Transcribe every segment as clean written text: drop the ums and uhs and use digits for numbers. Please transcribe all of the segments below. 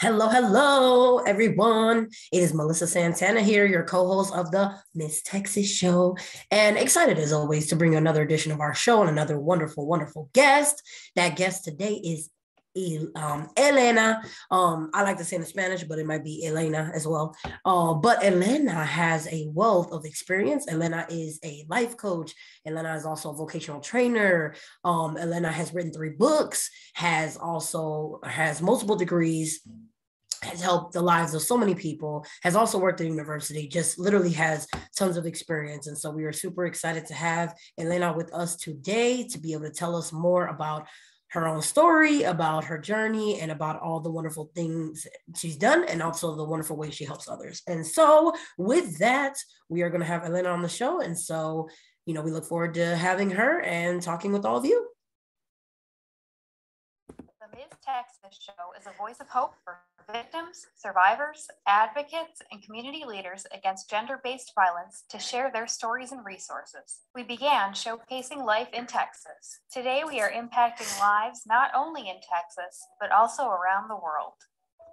Hello, hello, everyone. It is Melissa Santana here, your co-host of the Miss Texas Show, and excited as always to bring another edition of our show and another wonderful, wonderful guest. That guest today is Elena. I like to say in Spanish, but it might be Elena as well. But Elena has a wealth of experience. Elena is a life coach. Elena is also a vocational trainer. Elena has written 3 books, has multiple degrees, has helped the lives of so many people, has also worked at university, just literally has tons of experience. And so we are super excited to have Elena with us today to be able to tell us more about her own story, about her journey, and about all the wonderful things she's done, and also the wonderful way she helps others. And so with that, we are gonna have Elena on the show. And so, you know, we look forward to having her and talking with all of you. The Miss Texas Show is a voice of hope for victims, survivors, advocates, and community leaders against gender-based violence to share their stories and resources. We began showcasing life in Texas. Today, we are impacting lives not only in Texas, but also around the world.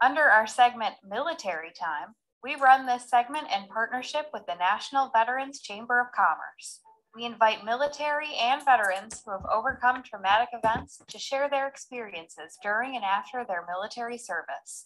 Under our segment, Military Time, we run this segment in partnership with the National Veterans Chamber of Commerce. We invite military and veterans who have overcome traumatic events to share their experiences during and after their military service.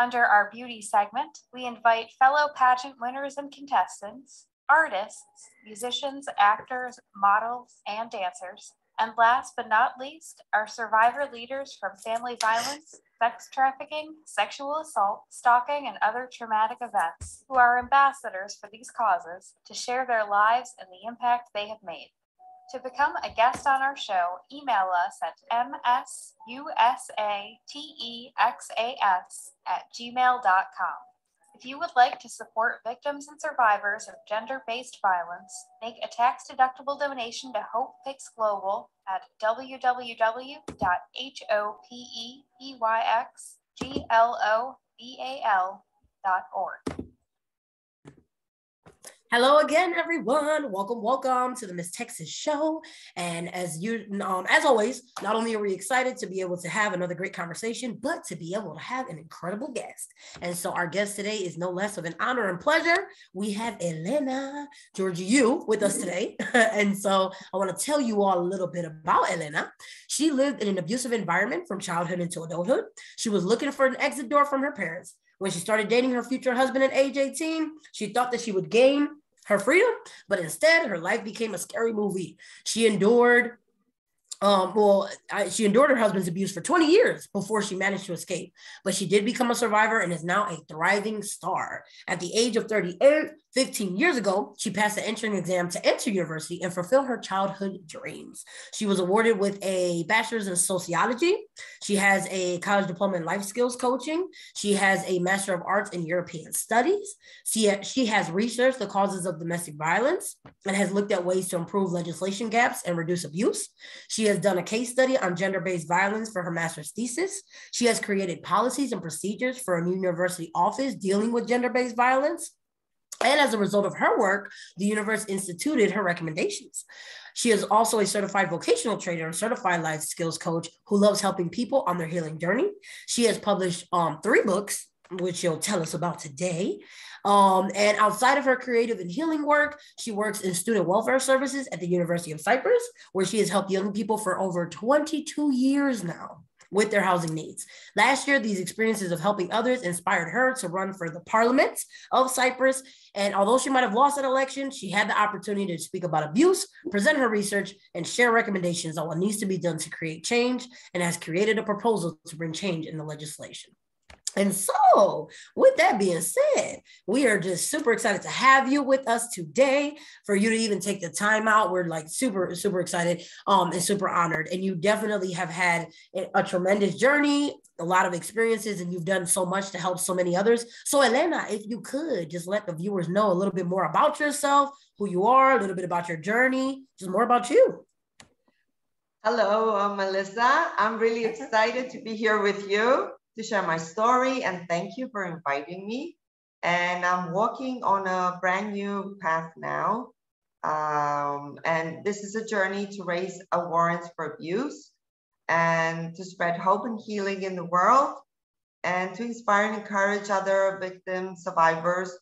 Under our beauty segment, we invite fellow pageant winners and contestants, artists, musicians, actors, models, and dancers. And last but not least, our survivor leaders from family violence, sex trafficking, sexual assault, stalking, and other traumatic events, who are ambassadors for these causes to share their lives and the impact they have made. To become a guest on our show, email us at msusatexas@gmail.com. If you would like to support victims and survivors of gender-based violence, make a tax-deductible donation to Hope Fix Global at www.hopeyxglobal.org. Hello again, everyone. Welcome, welcome to the Miss Texas Show. And as always, not only are we excited to be able to have another great conversation, but to be able to have an incredible guest. And so our guest today is no less of an honor and pleasure. We have Elena Georgiou with us today. And so I want to tell you all a little bit about Elena. She lived in an abusive environment from childhood into adulthood. She was looking for an exit door from her parents. When she started dating her future husband at age 18, she thought that she would gain her freedom, but instead her life became a scary movie. She endured her husband's abuse for 20 years before she managed to escape, but she did become a survivor and is now a thriving star. At the age of 38, 15 years ago, she passed the entrance exam to enter university and fulfill her childhood dreams. She was awarded with a bachelor's in sociology. She has a college diploma in life skills coaching. She has a master of arts in European studies. She has researched the causes of domestic violence and has looked at ways to improve legislation gaps and reduce abuse. She has done a case study on gender-based violence for her master's thesis. She has created policies and procedures for a university office dealing with gender-based violence. And as a result of her work, the university instituted her recommendations. She is also a certified vocational trainer and certified life skills coach who loves helping people on their healing journey. She has published 3 books, which she'll tell us about today. And outside of her creative and healing work, she works in student welfare services at the University of Cyprus, where she has helped young people for over 22 years now with their housing needs. Last year, these experiences of helping others inspired her to run for the Parliament of Cyprus. And although she might have lost an election, she had the opportunity to speak about abuse, present her research, and share recommendations on what needs to be done to create change, and has created a proposal to bring change in the legislation. And so with that being said, we are just super excited to have you with us today, for you to even take the time out. We're like super, super excited and super honored. And you definitely have had a tremendous journey, a lot of experiences, and you've done so much to help so many others. So Elena, if you could just let the viewers know a little bit more about yourself, who you are, a little bit about your journey, just more about you. Hello, Melissa. I'm really excited to be here with you, to share my story, and thank you for inviting me. And I'm walking on a brand new path now. And this is a journey to raise awareness for abuse and to spread hope and healing in the world. And and to inspire and encourage other victim survivors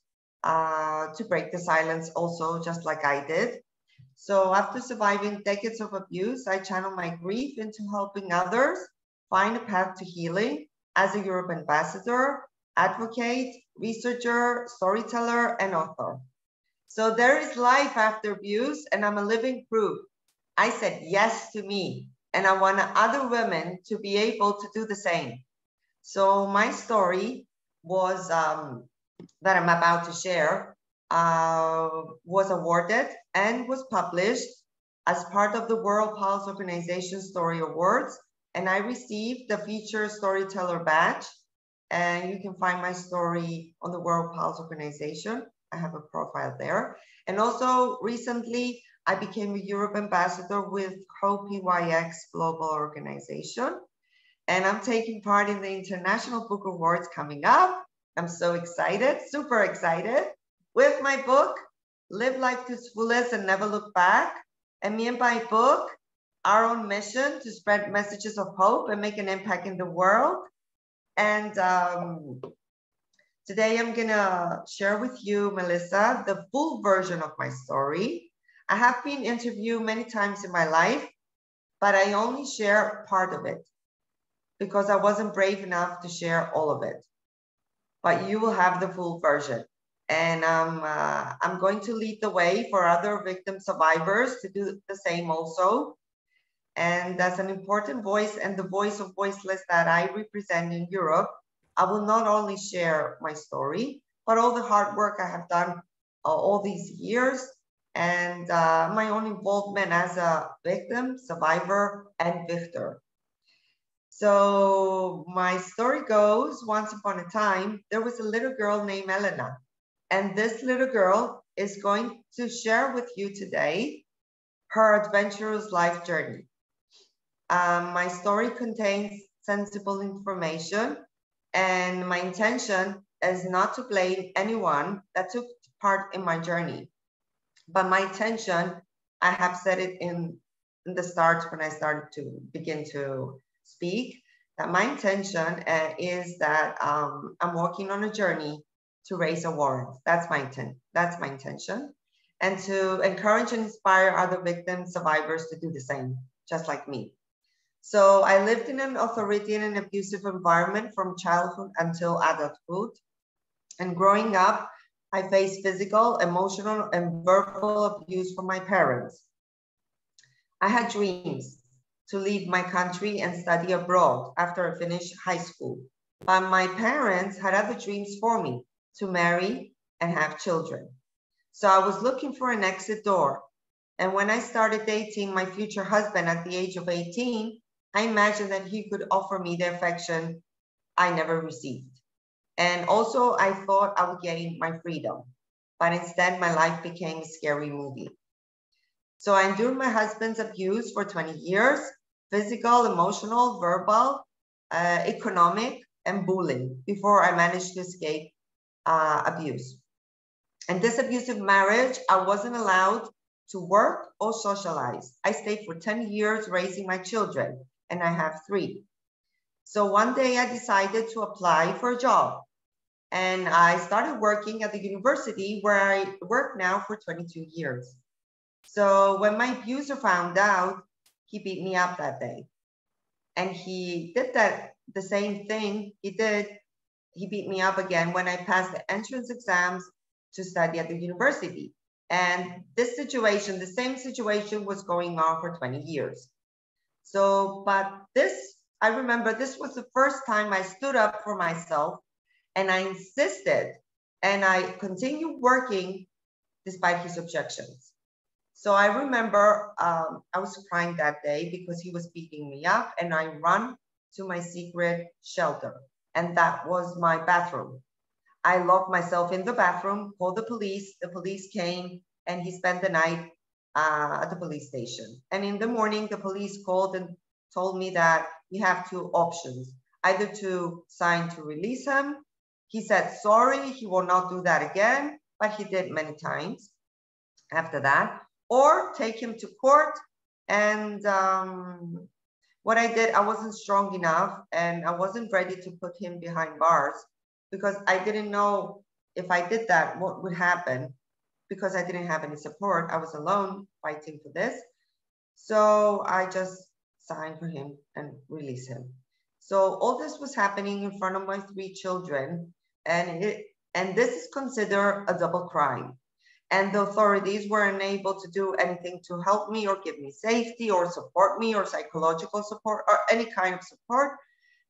to break the silence also, just like I did. So after surviving decades of abuse, I channeled my grief into helping others find a path to healing as a Europe ambassador, advocate, researcher, storyteller, and author. So there is life after abuse, and I'm a living proof. I said yes to me, and I want other women to be able to do the same. So my story was, that I'm about to share, was awarded and was published as part of the World Pulse Organization Story Awards. And I received the featured storyteller badge. And you can find my story on the World Pulse Organization. I have a profile there. And also recently, I became a Europe ambassador with Hope Pyx Global Organization. And I'm taking part in the International Book Awards coming up. I'm so excited, super excited, with my book, Live Life to Its Fullest and Never Look Back. And me and my book, our own mission to spread messages of hope and make an impact in the world. And today I'm gonna share with you, Melissa, the full version of my story. I have been interviewed many times in my life, but I only share part of it because I wasn't brave enough to share all of it. But you will have the full version. And I'm going to lead the way for other victim survivors to do the same also. And as an important voice and the voice of voiceless that I represent in Europe, I will not only share my story, but all the hard work I have done all these years and my own involvement as a victim, survivor, and victor. So my story goes, once upon a time, there was a little girl named Elena. And this little girl is going to share with you today her adventurous life journey. My story contains sensible information, and my intention is not to blame anyone that took part in my journey. But my intention, I have said it in the start when I started to begin to speak, that my intention is that I'm walking on a journey to raise awareness. That's my intent. That's my intention, and to encourage and inspire other victim survivors to do the same, just like me. So I lived in an authoritarian and abusive environment from childhood until adulthood. And growing up, I faced physical, emotional, and verbal abuse from my parents. I had dreams to leave my country and study abroad after I finished high school. But my parents had other dreams for me, to marry and have children. So I was looking for an exit door. And when I started dating my future husband at the age of 18, I imagined that he could offer me the affection I never received. And also I thought I would gain my freedom, but instead my life became a scary movie. So I endured my husband's abuse for 20 years, physical, emotional, verbal, economic, and bullying before I managed to escape abuse. In this abusive marriage, I wasn't allowed to work or socialize. I stayed for 10 years raising my children, and I have 3. So one day I decided to apply for a job, and I started working at the university where I work now for 22 years. So when my abuser found out, he beat me up that day. And he did the same thing he did. He beat me up again when I passed the entrance exams to study at the university. And this situation, the same situation, was going on for 20 years. So, but this, I remember this was the first time I stood up for myself, and I insisted, and I continued working despite his objections. So I remember I was crying that day because he was beating me up, and I ran to my secret shelter, and that was my bathroom. I locked myself in the bathroom, called the police. The police came, and he spent the night at the police station. And in the morning, the police called and told me that you have 2 options, either to sign to release him. He said sorry, he will not do that again, but he did many times after that, or take him to court. And what I did, I wasn't strong enough and I wasn't ready to put him behind bars because I didn't know if I did that, what would happen because I didn't have any support. I was alone fighting for this. So I just signed for him and released him. So all this was happening in front of my three children, and this is considered a double crime. And the authorities were unable to do anything to help me or give me safety or support me or psychological support or any kind of support.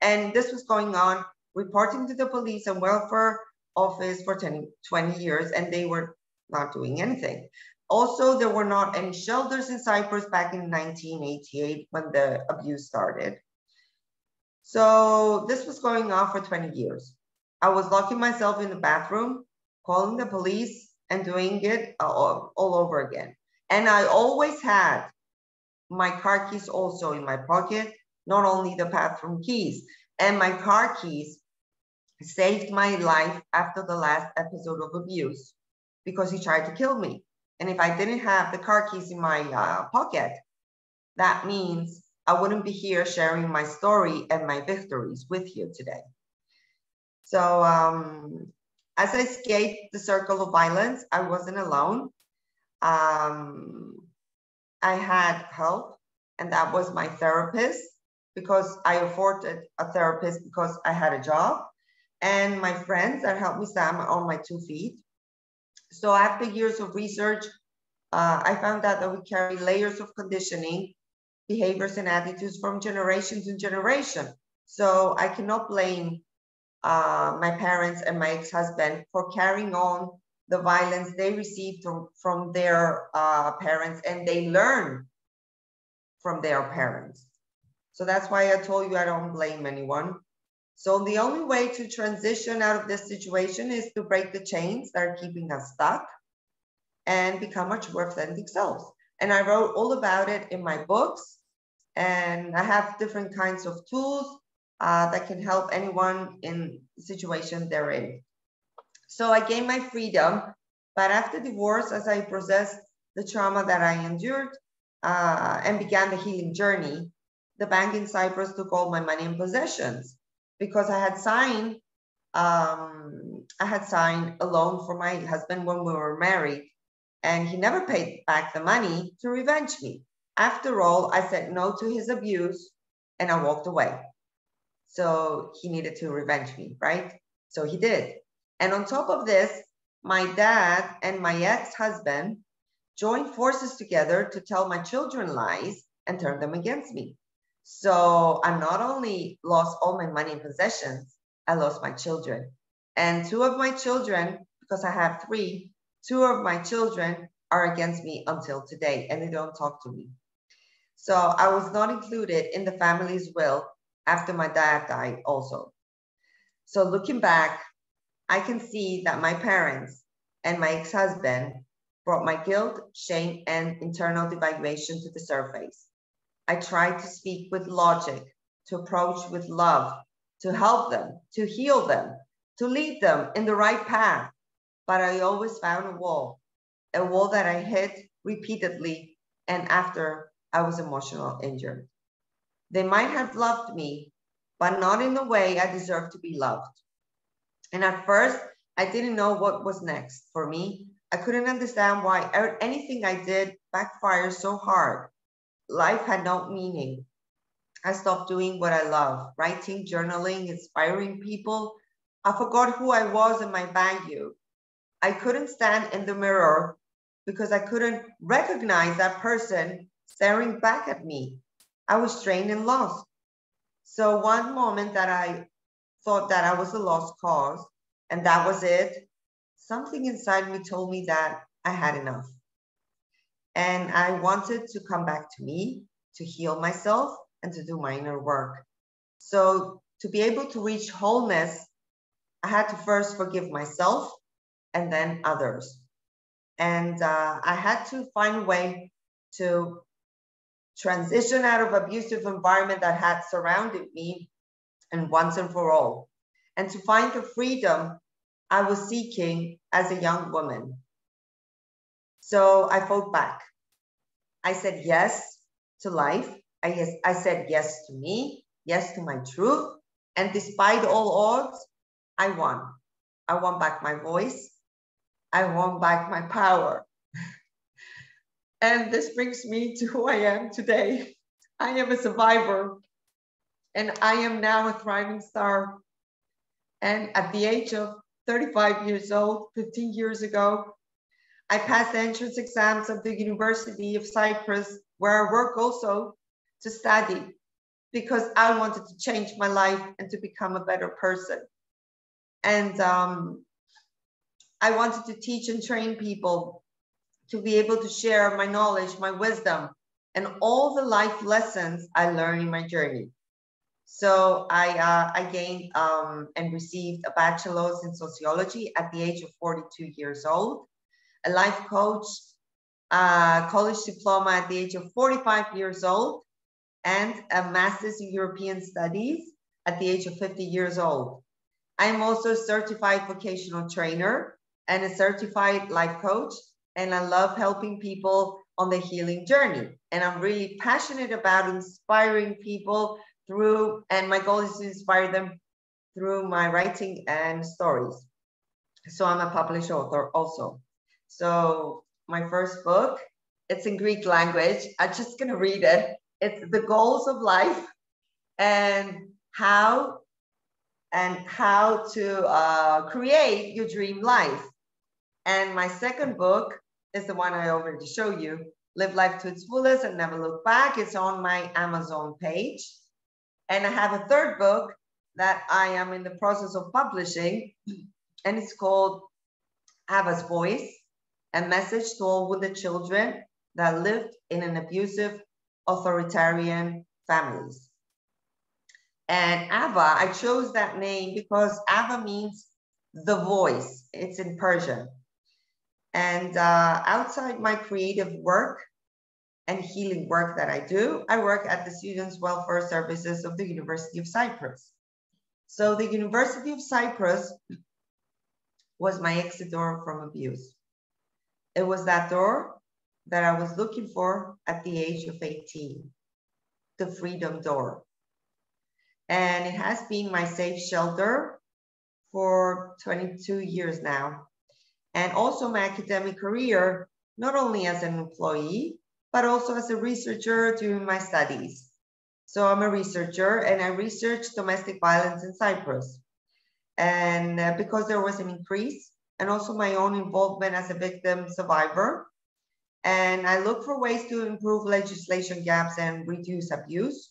And this was going on, reporting to the police and welfare office for 20 years, and they were not doing anything. Also, there were not any shelters in Cyprus back in 1988 when the abuse started. So this was going on for 20 years. I was locking myself in the bathroom, calling the police, and doing it all over again. And I always had my car keys also in my pocket, not only the bathroom keys. And my car keys saved my life after the last episode of abuse because he tried to kill me. And if I didn't have the car keys in my pocket, that means I wouldn't be here sharing my story and my victories with you today. So, as I escaped the circle of violence, I wasn't alone. I had help, and that was my therapist, because I afforded a therapist because I had a job, and my friends that helped me stand on my two feet. So after years of research, I found out that we carry layers of conditioning, behaviors, and attitudes from generation to generation. So I cannot blame my parents and my ex-husband for carrying on the violence they received from their parents, and they learn from their parents. So that's why I told you I don't blame anyone. So the only way to transition out of this situation is to break the chains that are keeping us stuck and become our true authentic selves. And I wrote all about it in my books, and I have different kinds of tools that can help anyone in the situation they're in. So I gained my freedom, but after divorce, as I processed the trauma that I endured and began the healing journey, the bank in Cyprus took all my money and possessions because I had signed a loan for my husband when we were married, and he never paid back the money to revenge me. After all, I said no to his abuse and I walked away. So he needed to revenge me, right? So he did. And on top of this, my dad and my ex-husband joined forces together to tell my children lies and turn them against me. So I not only lost all my money and possessions, I lost my children. And two of my children, because I have three, two of my children are against me until today, and they don't talk to me. So I was not included in the family's will after my dad died also. So looking back, I can see that my parents and my ex-husband brought my guilt, shame, and internal devaluation to the surface. I tried to speak with logic, to approach with love, to help them, to heal them, to lead them in the right path. But I always found a wall that I hit repeatedly, and after I was emotionally injured. They might have loved me, but not in the way I deserved to be loved. And at first, I didn't know what was next for me. I couldn't understand why anything I did backfired so hard. Life had no meaning. I stopped doing what I love, writing, journaling, inspiring people. I forgot who I was and my value. I couldn't stand in the mirror because I couldn't recognize that person staring back at me. I was strained and lost. So one moment that I thought that I was a lost cause, and that was it, something inside me told me that I had enough. And I wanted to come back to me, to heal myself, and to do my inner work. So to be able to reach wholeness, I had to first forgive myself and then others. And I had to find a way to transition out of abusive environment that had surrounded me, and once and for all, and to find the freedom I was seeking as a young woman. So I fought back. I said yes to life. I I said yes to me, yes to my truth. And despite all odds, I won. I won back my voice. I won back my power. And this brings me to who I am today. I am a survivor, and I am now a thriving star. And at the age of 35 years old, 15 years ago, I passed the entrance exams of the University of Cyprus, where I work also to study, because I wanted to change my life and to become a better person. And I wanted to teach and train people to be able to share my knowledge, my wisdom, and all the life lessons I learned in my journey. So I gained and received a bachelor's in sociology at the age of 42 years old, a life coach, college diploma at the age of 45 years old, and a master's in European studies at the age of 50 years old. I'm also a certified vocational trainer and a certified life coach, and I love helping people on the healing journey. And I'm really passionate about inspiring people through, and my goal is to inspire them through my writing and stories. So I'm a published author also. So my first book, it's in Greek language. I'm just gonna read it. It's The Goals of Life and How to Create Your Dream Life. And my second book is the one I already showed you, Live Life to Its Fullest and Never Look Back. It's on my Amazon page. And I have a third book that I am in the process of publishing, and it's called Ava's Voice, a message to all wounded children that lived in an abusive, authoritarian families. And Ava, I chose that name because Ava means the voice. It's in Persian. And outside my creative work and healing work that I do, I work at the Students' Welfare Services of the University of Cyprus. So the University of Cyprus was my exit door from abuse. It was that door that I was looking for at the age of 18, the freedom door. And it has been my safe shelter for 22 years now. And also my academic career, not only as an employee, but also as a researcher during my studies. So I'm a researcher, and I researched domestic violence in Cyprus. And because there was an increase, and also my own involvement as a victim survivor. And I look for ways to improve legislation gaps and reduce abuse.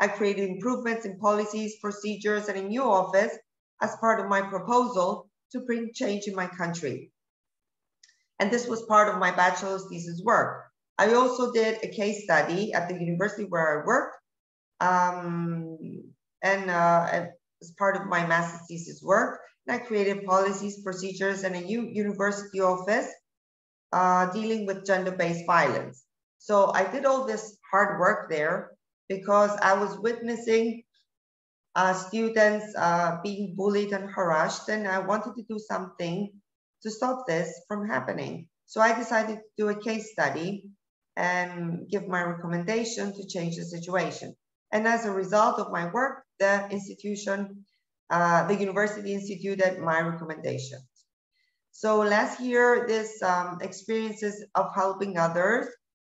I created improvements in policies, procedures, and a new office as part of my proposal to bring change in my country. And this was part of my bachelor's thesis work. I also did a case study at the university where I work, as part of my master's thesis work. And I created policies, procedures, and a new university office dealing with gender-based violence. So I did all this hard work there because I was witnessing students being bullied and harassed, and I wanted to do something to stop this from happening. So I decided to do a case study and give my recommendation to change the situation. And as a result of my work, the institution, the university instituted my recommendations. So last year, this experiences of helping others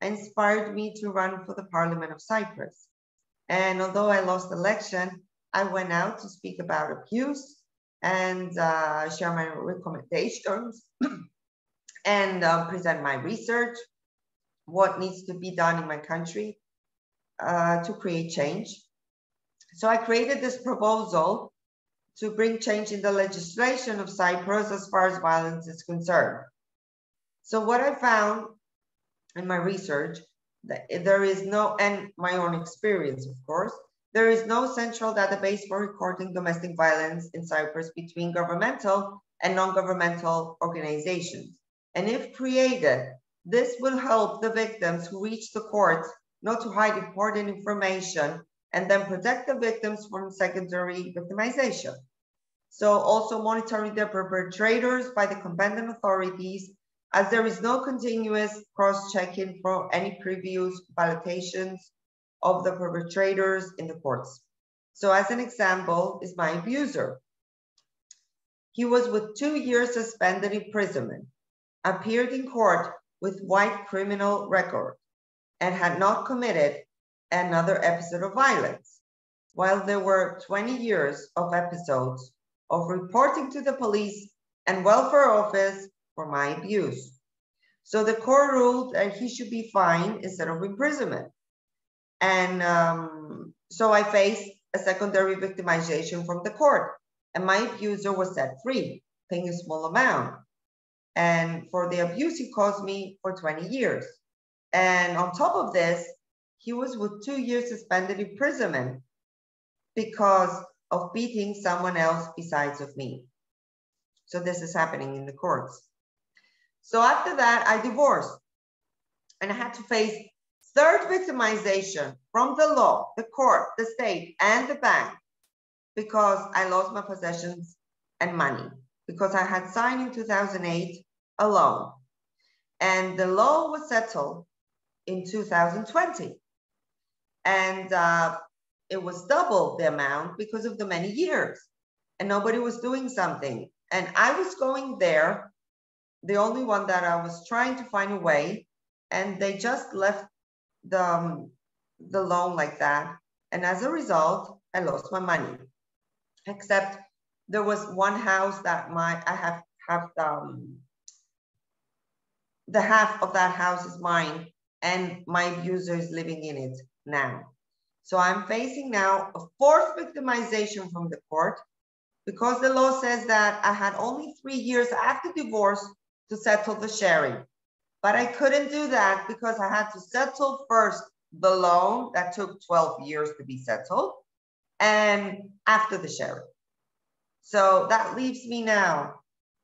inspired me to run for the Parliament of Cyprus. And although I lost election, I went out to speak about abuse and share my recommendations and present my research, what needs to be done in my country to create change. So I created this proposal to bring change in the legislation of Cyprus as far as violence is concerned. So what I found in my research, there is no, and my own experience, of course, there is no central database for recording domestic violence in Cyprus between governmental and non-governmental organizations. And if created, this will help the victims who reach the courts not to hide important information and then protect the victims from secondary victimization. So also monitoring their perpetrators by the competent authorities, as there is no continuous cross-checking for any previous violations of the perpetrators in the courts. So as an example is my abuser. He was with 2 years suspended imprisonment, appeared in court with white criminal record, and had not committed another episode of violence. While there were 20 years of episodes of reporting to the police and welfare office for my abuse. So the court ruled that he should be fined instead of imprisonment. And so I faced a secondary victimization from the court, and my abuser was set free, paying a small amount. And for the abuse he caused me for 20 years. And on top of this, he was with 2 years suspended imprisonment because of beating someone else besides of me. So this is happening in the courts. So after that, I divorced and I had to face third victimization from the law, the court, the state, and the bank because I lost my possessions and money because I had signed in 2008 a loan. And the law was settled in 2020. And it was double the amount because of the many years and nobody was doing something. And I was going there, the only one that I was trying to find a way, and they just left the loan like that. And as a result, I lost my money, except there was one house that the half of that house is mine and my abuser is living in it now. So I'm facing now a fourth victimization from the court because the law says that I had only 3 years after divorce to settle the sharing. But I couldn't do that because I had to settle first the loan that took 12 years to be settled and after the sharing. So that leaves me now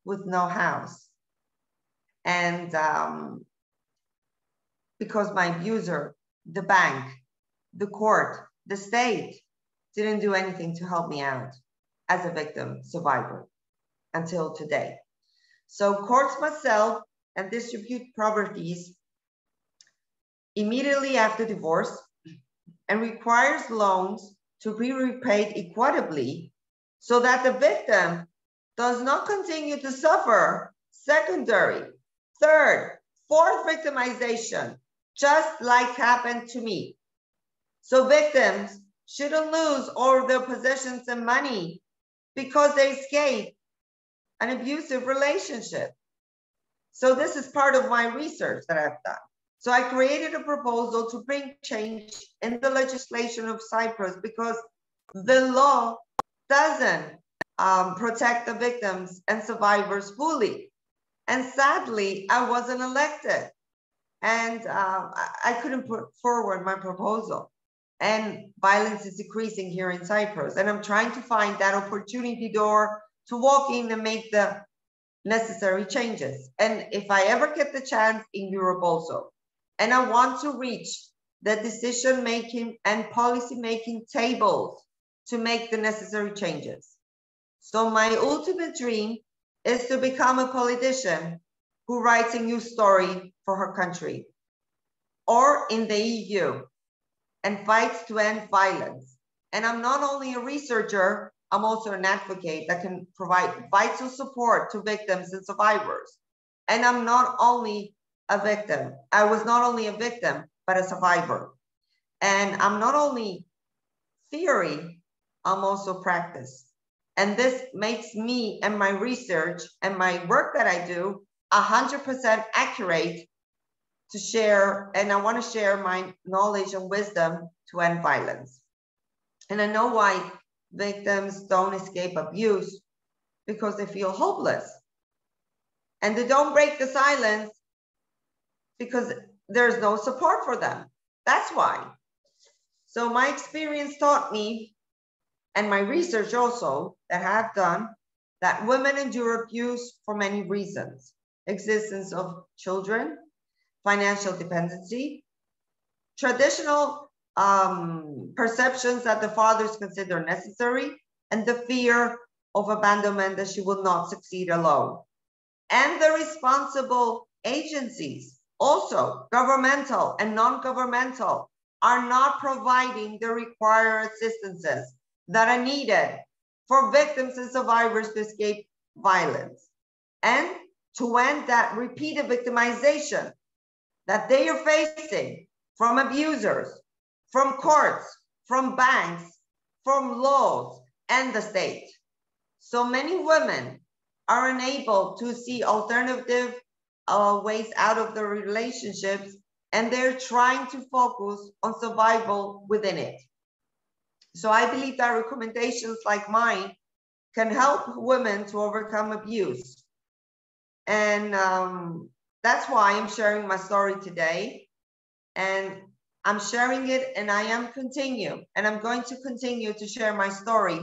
with no house. And because my abuser, the bank, the court, the state didn't do anything to help me out as a victim survivor until today. So courts myself and distribute properties immediately after divorce and requires loans to be repaid equitably so that the victim does not continue to suffer secondary, third, fourth victimization, just like happened to me. So victims shouldn't lose all their possessions and money because they escaped an abusive relationship. So this is part of my research that I've done. So I created a proposal to bring change in the legislation of Cyprus because the law doesn't protect the victims and survivors fully. And sadly, I wasn't elected and I couldn't put forward my proposal. And violence is decreasing here in Cyprus. And I'm trying to find that opportunity door to walk in and make the necessary changes. And if I ever get the chance in Europe also, and I want to reach the decision-making and policy-making tables to make the necessary changes. So my ultimate dream is to become a politician who writes a new story for her country or in the EU and fights to end violence. And I'm not only a researcher, I'm also an advocate that can provide vital support to victims and survivors. And I'm not only a victim. I was not only a victim, but a survivor. And I'm not only theory, I'm also practice. And this makes me and my research and my work that I do 100% accurate to share. And I want to share my knowledge and wisdom to end violence. And I know why victims don't escape abuse because they feel hopeless. And they don't break the silence because there's no support for them. That's why. So my experience taught me, and my research also that I have done, that women endure abuse for many reasons. Existence of children, financial dependency, traditional perceptions that the fathers consider necessary, and the fear of abandonment that she will not succeed alone. And the responsible agencies, also governmental and non-governmental, are not providing the required assistances that are needed for victims and survivors to escape violence, and to end that repeated victimization that they are facing from abusers, from courts, from banks, from laws, and the state. So many women are unable to see alternative ways out of their relationships, and they're trying to focus on survival within it. So I believe that recommendations like mine can help women to overcome abuse. And that's why I'm sharing my story today. And I'm sharing it, and I'm going to continue to share my story,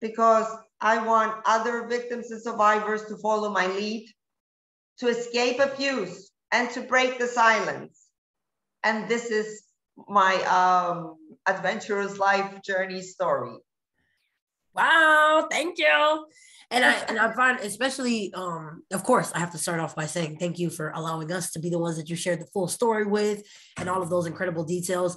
because I want other victims and survivors to follow my lead, to escape abuse and to break the silence. And this is my adventurous life journey story. Wow, thank you. And I find, especially, of course, I have to start off by saying thank you for allowing us to be the ones that you shared the full story with and all of those incredible details.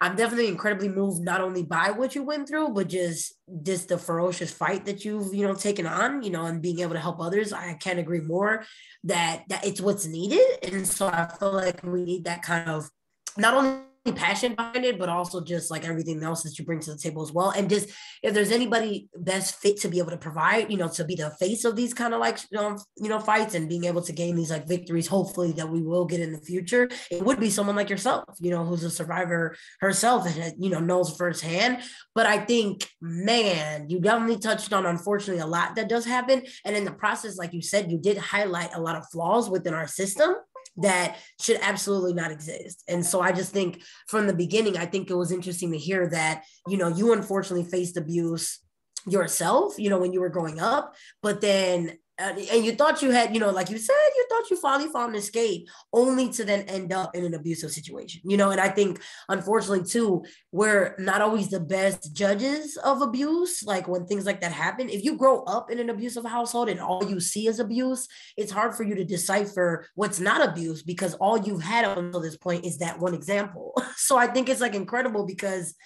I'm definitely incredibly moved, not only by what you went through, but just the ferocious fight that you've, taken on, and being able to help others. I can't agree more that it's what's needed. And so I feel like we need that kind of, not only passion behind it, but also just like everything else that you bring to the table as well. And just if there's anybody best fit to be able to provide, to be the face of these kind of fights and being able to gain these victories, hopefully that we will get in the future, it would be someone like yourself, who's a survivor herself and, knows firsthand. But I think, man, you definitely touched on, unfortunately, a lot that does happen. And in the process, like you said, you did highlight a lot of flaws within our system that should absolutely not exist. And so I just think from the beginning, I think it was interesting to hear that, you unfortunately faced abuse yourself, when you were growing up, but then, and you thought you had, like you said, you thought you finally found an escape, only to then end up in an abusive situation, and I think, unfortunately, too, we're not always the best judges of abuse. Like when things like that happen, if you grow up in an abusive household and all you see is abuse, it's hard for you to decipher what's not abuse, because all you've had up until this point is that one example. So I think it's incredible, because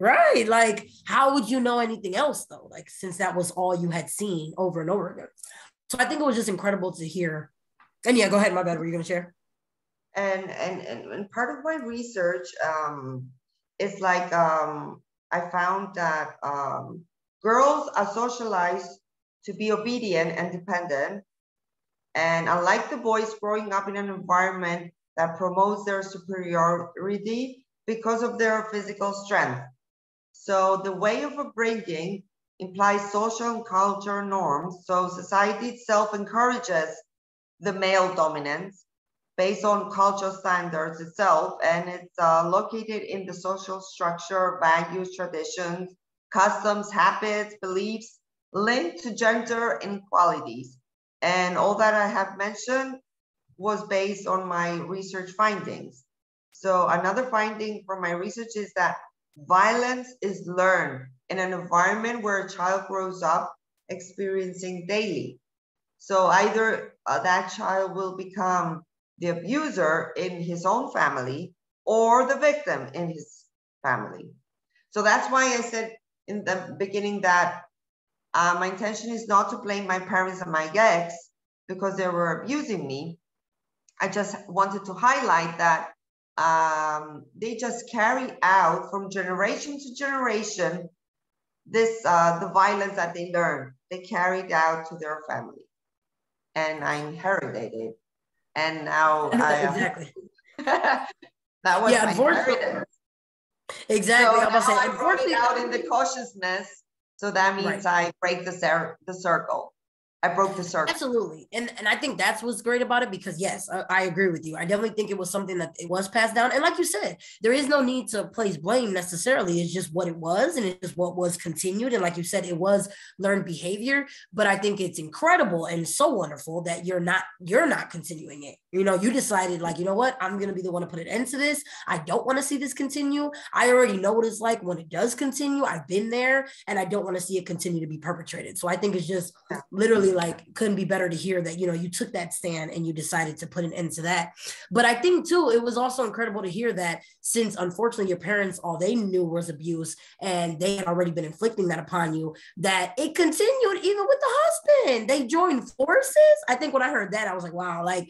right, how would you know anything else, though? Since that was all you had seen over and over again. So I think it was just incredible to hear. And yeah, go ahead, my bad, were you gonna share? And part of my research is I found that girls are socialized to be obedient and dependent. And unlike the boys, growing up in an environment that promotes their superiority because of their physical strength. So the way of upbringing implies social and cultural norms. So society itself encourages the male dominance based on cultural standards itself. And it's located in the social structure, values, traditions, customs, habits, beliefs linked to gender inequalities. And all that I have mentioned was based on my research findings. So another finding from my research is that violence is learned in an environment where a child grows up experiencing daily. So either that child will become the abuser in his own family or the victim in his family. So that's why I said in the beginning that my intention is not to blame my parents and my ex because they were abusing me. I just wanted to highlight that they just carry out from generation to generation this the violence that they learned, they carried out to their family, and I inherited it, and now exactly. That was yeah, my inheritance. Exactly. So I brought it out in the consciousness, so that means right. I break the circle. I broke the circle. Absolutely. And I think that's what's great about it, because yes, I agree with you. I definitely think it was something that it was passed down. And like you said, there is no need to place blame necessarily. It's just what it was, and it's just what was continued. And like you said, it was learned behavior, but I think it's incredible and so wonderful that you're not continuing it. You decided what, I'm going to be the one to put an end to this. I don't want to see this continue. I already know what it's like when it does continue. I've been there, and I don't want to see it continue to be perpetrated. So I think it's just literally really like couldn't be better to hear that, you know, you took that stand and you decided to put an end to that. But I think too, it was also incredible to hear that since unfortunately your parents, all they knew was abuse and they had already been inflicting that upon you, that it continued even with the husband. They joined forces. I think when I heard that, I was like, wow, like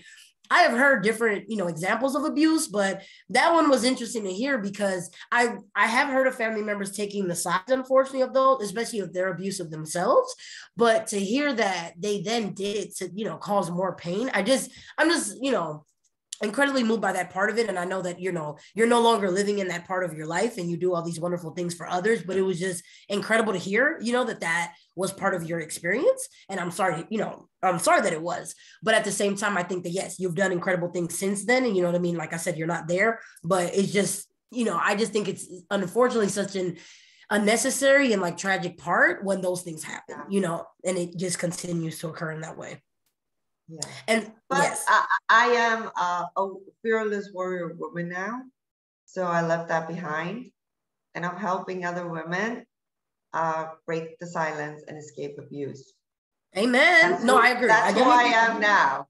I have heard different, you know, examples of abuse, but that one was interesting to hear because I have heard of family members taking the sides, unfortunately, of those, especially of their abuse of themselves. But to hear that they then did it to, you know, cause more pain, I'm just, you know, incredibly moved by that part of it. And I know that, you know, you're no longer living in that part of your life and you do all these wonderful things for others, but it was just incredible to hear, you know, that was part of your experience. And I'm sorry, you know, I'm sorry that it was, but at the same time, I think that, yes, you've done incredible things since then. And you know what I mean? Like I said, you're not there, but it's just, you know, I just think it's unfortunately such an unnecessary and like tragic part when those things happen, you know, and it just continues to occur in that way. Yeah. And but yes. I am a fearless warrior woman now. So I left that behind and I'm helping other women break the silence and escape abuse. Amen. That's no, I agree. That's who I am now.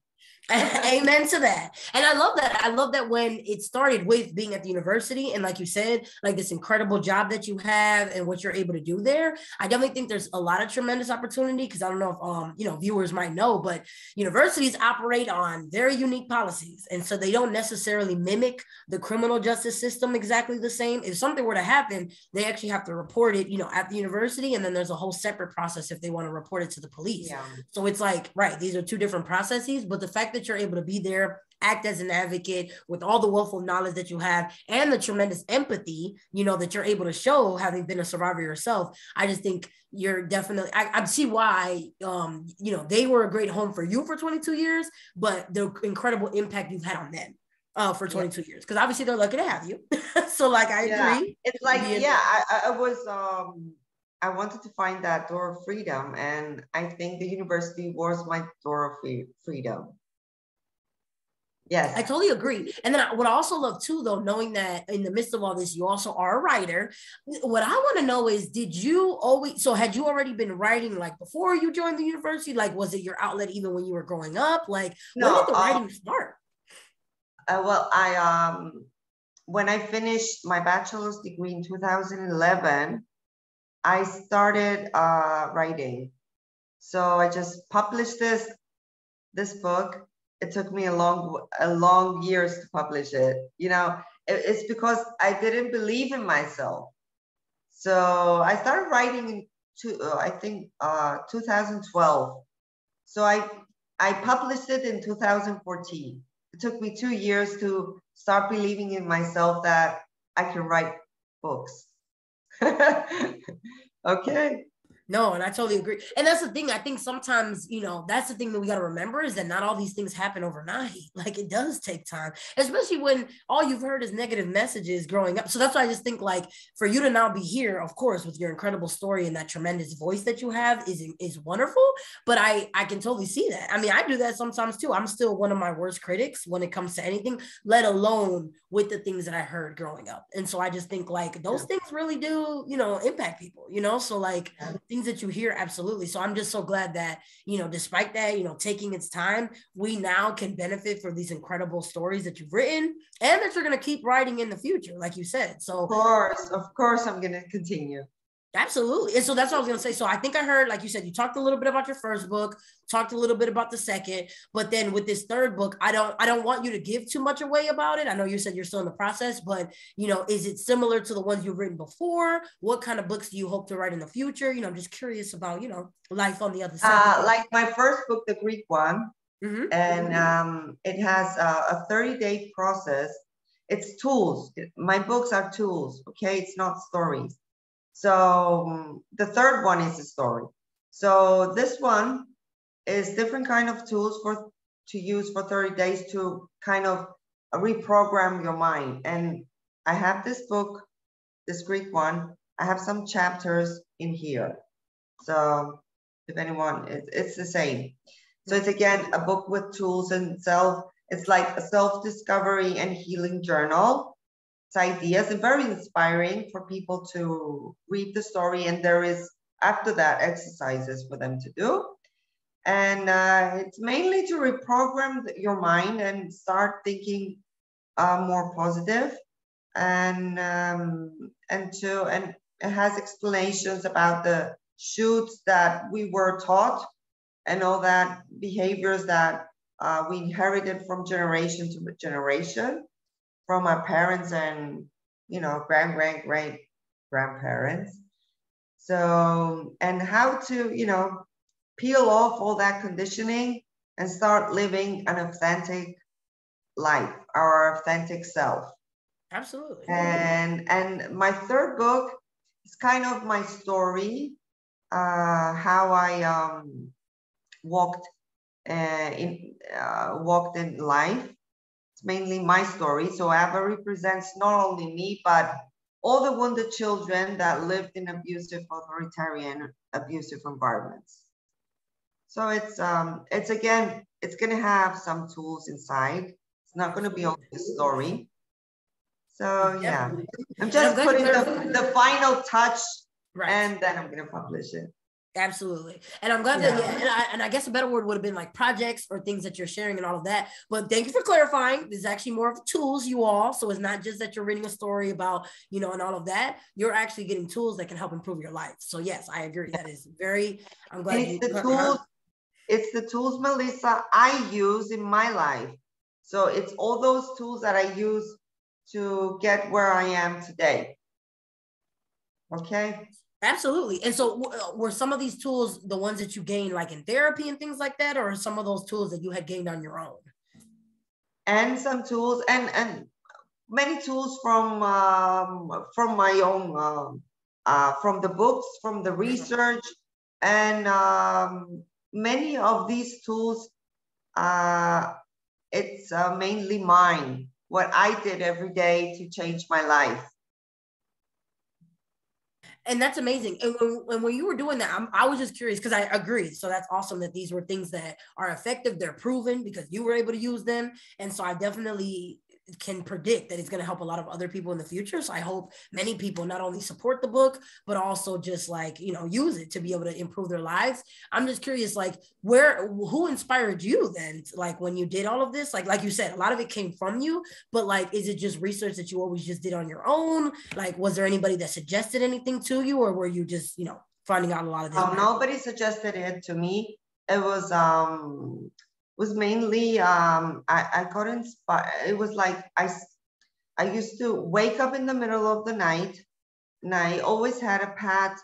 Amen to that. And I love that. I love that when it started with being at the university and like you said, like this incredible job that you have and what you're able to do there. I definitely think there's a lot of tremendous opportunity because I don't know if, you know, viewers might know, but universities operate on very unique policies. And so they don't necessarily mimic the criminal justice system exactly the same. If something were to happen, they actually have to report it, you know, at the university. And then there's a whole separate process if they want to report it to the police. Yeah. So it's like, right, these are two different processes, but the fact that you're able to be there, act as an advocate with all the wealth of knowledge that you have and the tremendous empathy, you know, that you're able to show having been a survivor yourself. I just think you're definitely, I see why, you know, they were a great home for you for 22 years, but the incredible impact you've had on them for 22 years. Cause obviously they're lucky to have you. So like, I agree. It's like, yeah, I was, I wanted to find that door of freedom. And I think the university was my door of freedom. Yes, I totally agree. And then what I also love too, though, knowing that in the midst of all this, you also are a writer. What I want to know is, did you always, so had you already been writing like before you joined the university? Like, was it your outlet even when you were growing up? Like, no, when did the writing start? Well, when I finished my bachelor's degree in 2011, I started writing. So I just published this book. It took me a long years to publish it. You know, it's because I didn't believe in myself. So I started writing in, I think, 2012. So I published it in 2014. It took me 2 years to start believing in myself that I can write books. Okay. No, and I totally agree. And that's the thing. I think sometimes, you know, that's the thing that we got to remember is that not all these things happen overnight. Like it does take time, especially when all you've heard is negative messages growing up. So that's why I just think like for you to now be here, of course, with your incredible story and that tremendous voice that you have is wonderful. But I can totally see that. I mean, I do that sometimes too. I'm still one of my worst critics when it comes to anything, let alone with the things that I heard growing up. And so I just think like those things really do, you know, impact people, you know? So like, things that you hear, absolutely. So I'm just so glad that, you know, despite that, you know, taking its time, we now can benefit from these incredible stories that you've written and that you're going to keep writing in the future, like you said. So of course, I'm going to continue. Absolutely. And so that's what I was going to say. So I think I heard, like you said, you talked a little bit about your first book, talked a little bit about the second, but then with this third book, I don't want you to give too much away about it. I know you said you're still in the process, but you know, is it similar to the ones you've written before? What kind of books do you hope to write in the future? You know, I'm just curious about, you know, life on the other side. Like my first book, the Greek one, and it has a 30-day process. It's tools. My books are tools. Okay. It's not stories. So the third one is a story. So this one is different kind of tools to use for 30 days to kind of reprogram your mind. And I have this book, this Greek one, I have some chapters in here. So if anyone, it's the same. So it's again, a book with tools and it's like a self-discovery and healing journal. Ideas and very inspiring for people to read the story, and there is after that exercises for them to do. And it's mainly to reprogram your mind and start thinking more positive, and it has explanations about the shoots that we were taught and all that behaviors that we inherited from generation to generation from our parents and, you know, grandparents. So, and how to, you know, peel off all that conditioning and start living an authentic life, our authentic self. Absolutely. And my third book is kind of my story, how I walked in life. It's mainly my story. So Ava represents not only me, but all the wounded children that lived in abusive, authoritarian, abusive environments. So it's again, it's going to have some tools inside. It's not going to be only a story. So yeah, I'm just putting the final touch, right, and then I'm going to publish it. Absolutely. And I'm glad that, and I guess a better word would have been like projects or things that you're sharing and all of that. But thank you for clarifying. There's actually more of tools, you all. So it's not just that you're reading a story about, you know, and all of that. You're actually getting tools that can help improve your life. So yes, I agree. That is very, I'm glad. It's the tools, Melissa, I use in my life. So it's all those tools that I use to get where I am today. Okay. Absolutely. And so were some of these tools the ones that you gained like in therapy and things like that, or some of those tools that you had gained on your own? And some tools and many tools from my own, from the books, from the research, and many of these tools, it's mainly mine, what I did every day to change my life. And that's amazing. And when you were doing that, I was just curious because I agree. So that's awesome that these were things that are effective. They're proven because you were able to use them. And so I definitely can predict that it's going to help a lot of other people in the future. So I hope many people not only support the book, but also just like, you know, use it to be able to improve their lives. I'm just curious, like who inspired you then? Like when you did all of this, like you said, a lot of it came from you, but like, is it just research that you always just did on your own? Like, was there anybody that suggested anything to you, or were you just, you know, finding out a lot of this? Nobody suggested it to me. It was mainly, I got inspired. It was like, I used to wake up in the middle of the night, and I always had a pad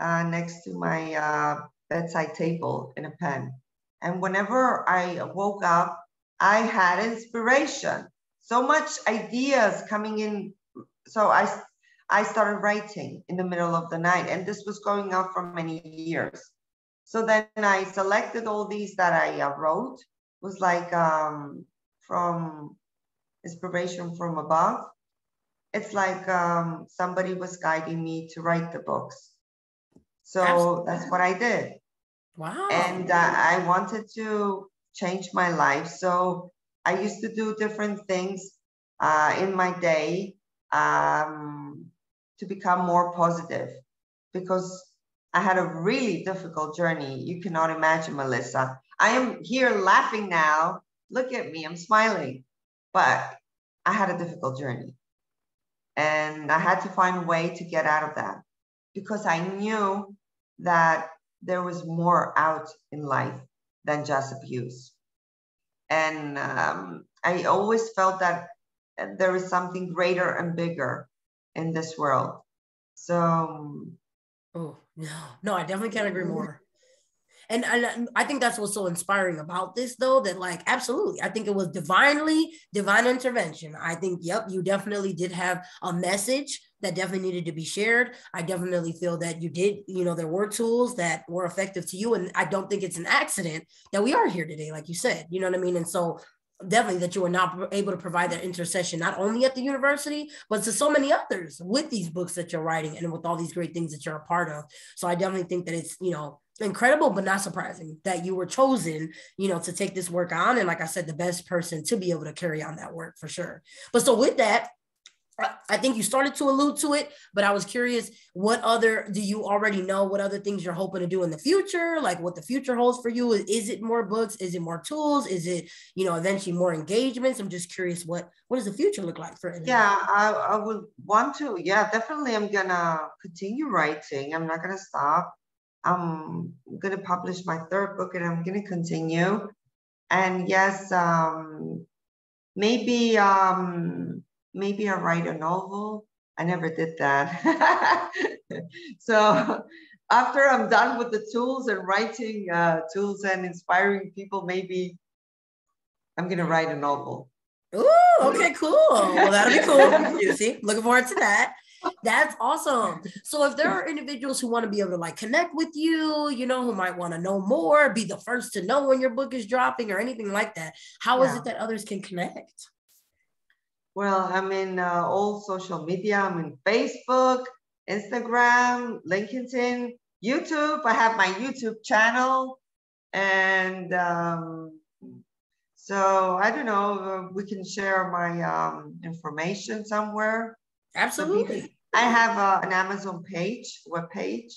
next to my bedside table and a pen. And whenever I woke up, I had inspiration, so much ideas coming in. So I started writing in the middle of the night, and this was going on for many years. So then I selected all these that I wrote. It was like from inspiration from above. It's like somebody was guiding me to write the books. So Absolutely. That's what I did. Wow. And I wanted to change my life. So I used to do different things in my day to become more positive, because I had a really difficult journey. You cannot imagine, Melissa. I am here laughing now. Look at me, I'm smiling. But I had a difficult journey. And I had to find a way to get out of that, because I knew that there was more out in life than just abuse. And I always felt that there is something greater and bigger in this world. So... Oh, no, I definitely can't agree more. And I think that's what's so inspiring about this, though, that like, absolutely, I think it was divine intervention. I think, yep, you definitely did have a message that definitely needed to be shared. I definitely feel that you did, you know, there were tools that were effective to you. And I don't think it's an accident that we are here today, like you said, you know what I mean? And so definitely that you were not able to provide that intercession, not only at the university, but to so many others with these books that you're writing and with all these great things that you're a part of. So I definitely think that it's, you know, incredible, but not surprising that you were chosen, you know, to take this work on. And like I said, the best person to be able to carry on that work for sure. But so with that, I think you started to allude to it, but I was curious, what other, do you already know what other things you're hoping to do in the future? Like what the future holds for you? Is it more books? Is it more tools? Is it, you know, eventually more engagements? I'm just curious, what does the future look like for Elena? Yeah, I would want to. Yeah, definitely. I'm going to continue writing. I'm not going to stop. I'm going to publish my third book and I'm going to continue. And yes, maybe I write a novel. I never did that. So after I'm done with the tools and writing tools and inspiring people, maybe I'm gonna write a novel. Ooh, okay, cool. Well, that'll be cool. You see, looking forward to that. That's awesome. So if there are individuals who want to be able to like connect with you, you know, who might want to know more, be the first to know when your book is dropping or anything like that, how is it that others can connect? Well, I'm in all social media. I'm in Facebook, Instagram, LinkedIn, YouTube. I have my YouTube channel. And so I don't know, we can share my information somewhere. Absolutely. I have an Amazon page, web page.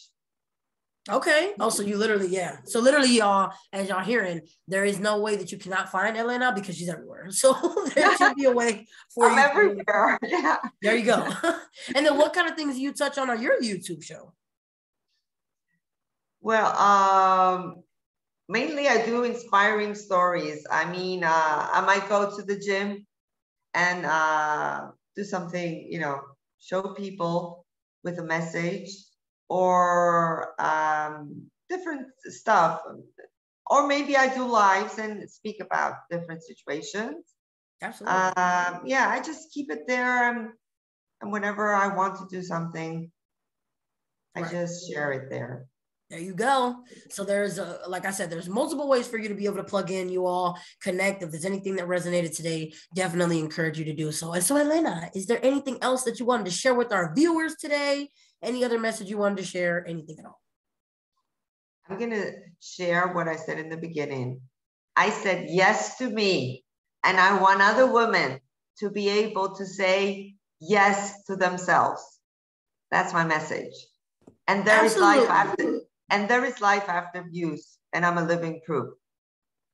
Okay. Oh, so you literally, yeah. So literally y'all, as y'all hearing, there is no way that you cannot find Elena because she's everywhere. So there should be a way for you. I'm everywhere. Yeah. There you go. And then what kind of things do you touch on your YouTube show? Well, mainly I do inspiring stories. I mean, I might go to the gym and do something, you know, show people with a message. Or different stuff. Or maybe I do lives and speak about different situations. Absolutely. Yeah, I just keep it there. And whenever I want to do something, I just share it there. There you go. So there's, like I said, there's multiple ways for you to be able to plug in, you all connect. If there's anything that resonated today, definitely encourage you to do so. And so Elena, is there anything else that you wanted to share with our viewers today? Any other message you wanted to share, anything at all? I'm going to share what I said in the beginning. I said yes to me, and I want other women to be able to say yes to themselves. That's my message. And there is life after. And there is life after abuse, and I'm a living proof.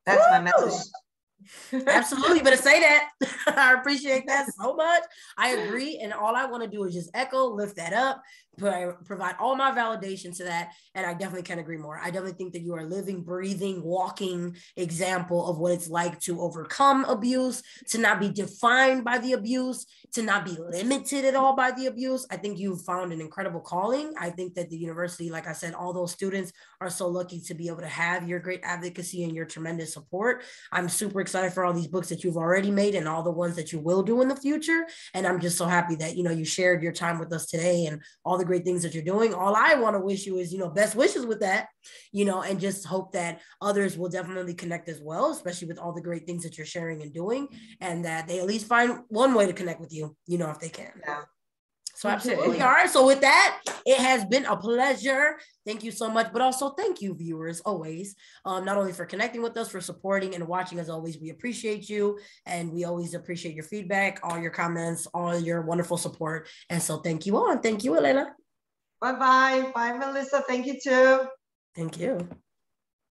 That's my message. Absolutely, but to say that, I appreciate that so much. I agree, and all I want to do is just echo, lift that up, provide all my validation to that, and I definitely can't agree more. I definitely think that you are a living, breathing, walking example of what it's like to overcome abuse, to not be defined by the abuse, to not be limited at all by the abuse. I think you've found an incredible calling. I think that the university, like I said, all those students are so lucky to be able to have your great advocacy and your tremendous support. I'm super excited for all these books that you've already made and all the ones that you will do in the future. And I'm just so happy that, you know, you shared your time with us today and all the great things that you're doing. All I want to wish you is, you know, best wishes with that, you know, and just hope that others will definitely connect as well, especially with all the great things that you're sharing and doing, and that they at least find one way to connect with you, you know, if they can. Yeah. So absolutely. All right. So with that, it has been a pleasure. Thank you so much. But also thank you, viewers, always, not only for connecting with us, for supporting and watching as always. We appreciate you. And we always appreciate your feedback, all your comments, all your wonderful support. And so thank you all. And thank you, Elena. Bye-bye. Bye, Melissa. Thank you, too. Thank you.